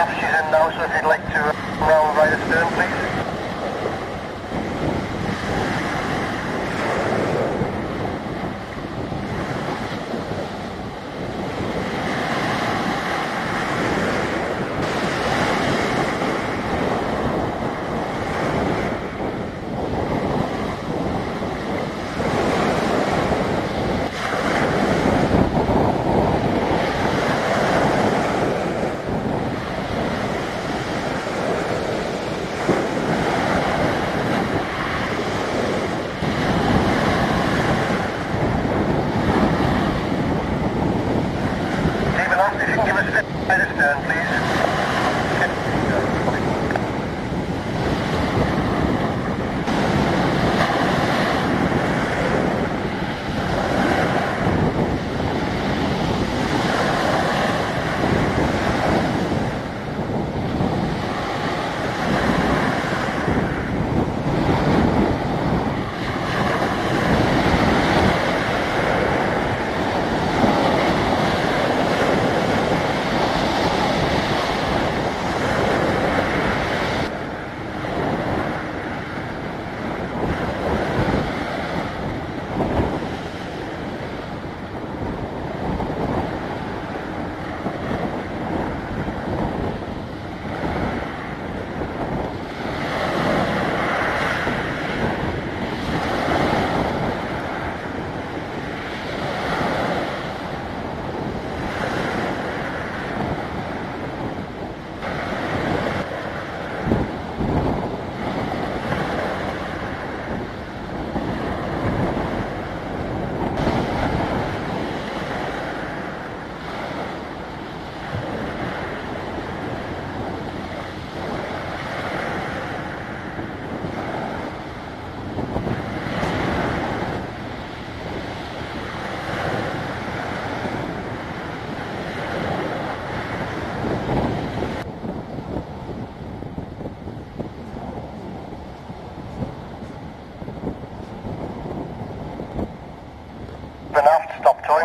Max is in now, so if you'd like to roll right astern, please.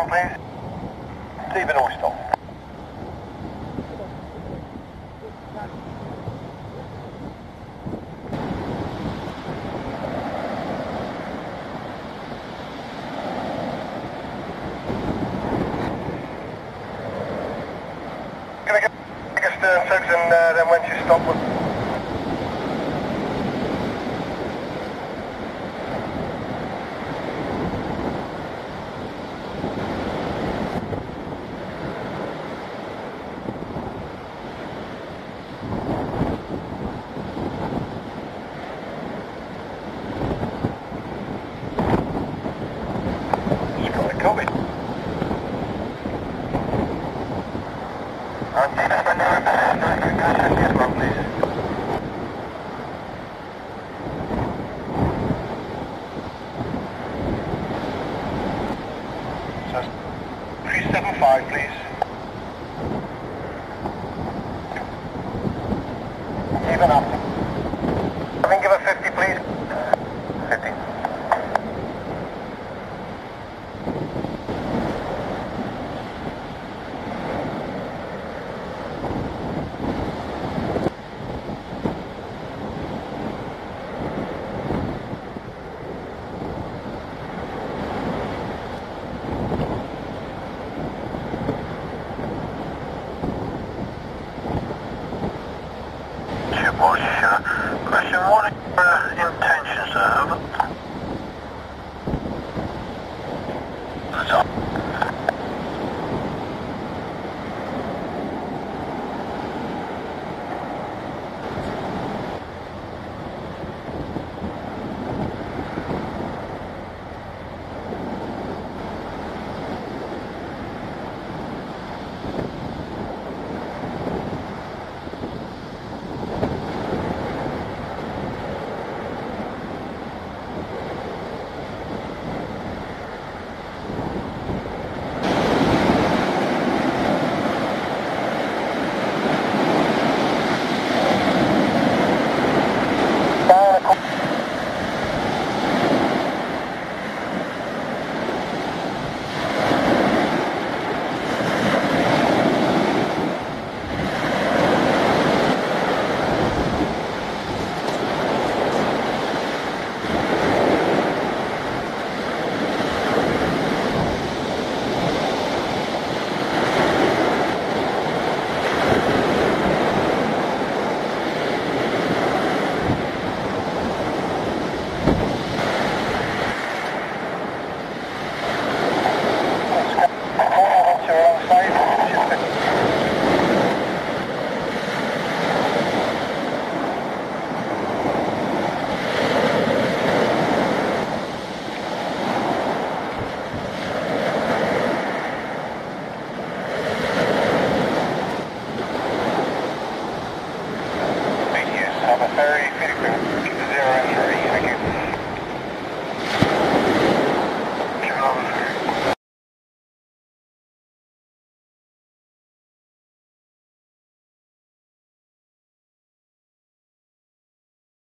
Please. Stephen Oystall. Can I get a stern soaks and then once you stop with...